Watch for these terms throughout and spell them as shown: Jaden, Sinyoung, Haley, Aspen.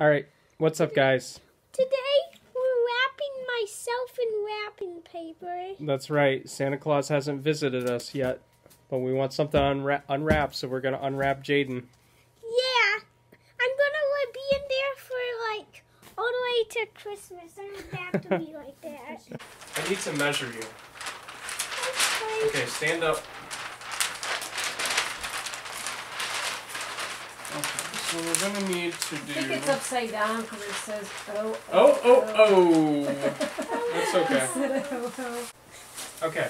All right, what's up, guys? Today we're wrapping myself in wrapping paper. That's right. Santa Claus hasn't visited us yet, but we want something unwrapped, so we're gonna unwrap Jaden. Yeah, I'm gonna be in there for like all the way to Christmas. I'm back to be like that. I need to measure you. Okay, stand up. Okay, so we're going to need to do... I think it's upside down because it says oh, oh, oh. Oh, oh. That's okay. Okay,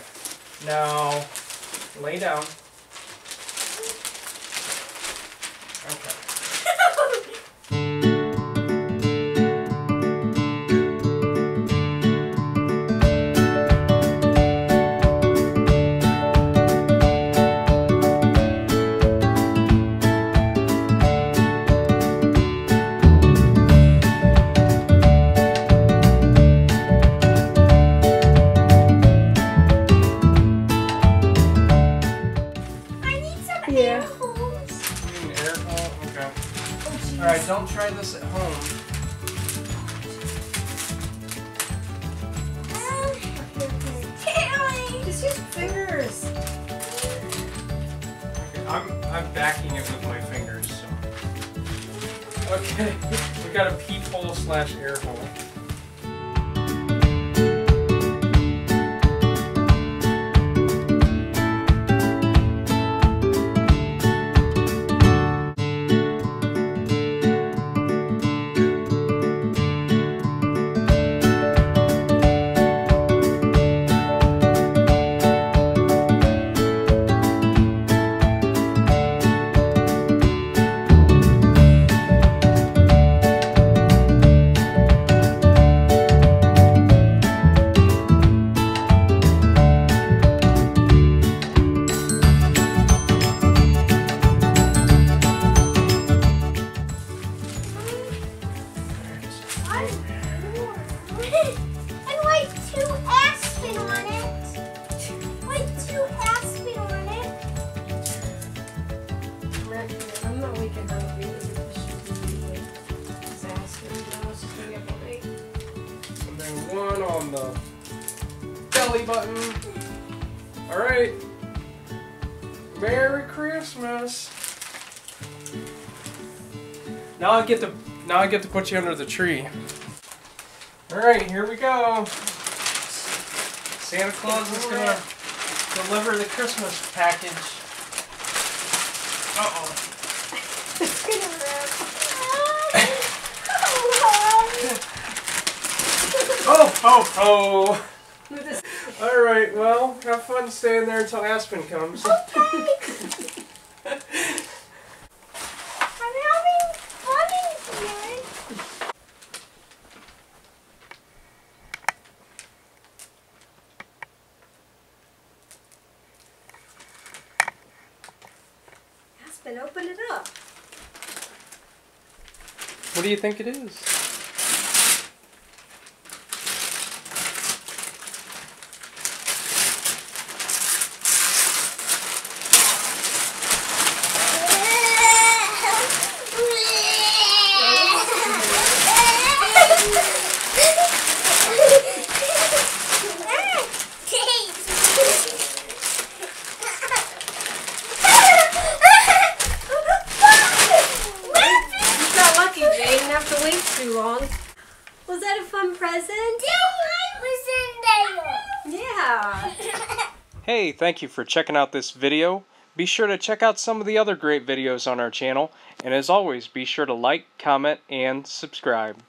now lay down. Okay. Alright, don't try this at home. Haley! Just use fingers. Okay, I'm backing it with my fingers, so. Okay, we got a peephole slash air hole. I'm not waking up either. This should be like disaster. And then one on the belly button. Alright. Merry Christmas. Now I get to put you under the tree. Alright, here we go. Santa Claus is gonna deliver the Christmas package. Uh-oh. It's gonna rip. Oh, oh, oh. Alright, well, have fun staying there until Aspen comes. Okay. I'm having fun in here. Aspen, open it up. What do you think it is? Too long. Was that a fun present? Yeah. Hey, thank you for checking out this video. Be sure to check out some of the other great videos on our channel, and as always, be sure to like, comment, and subscribe.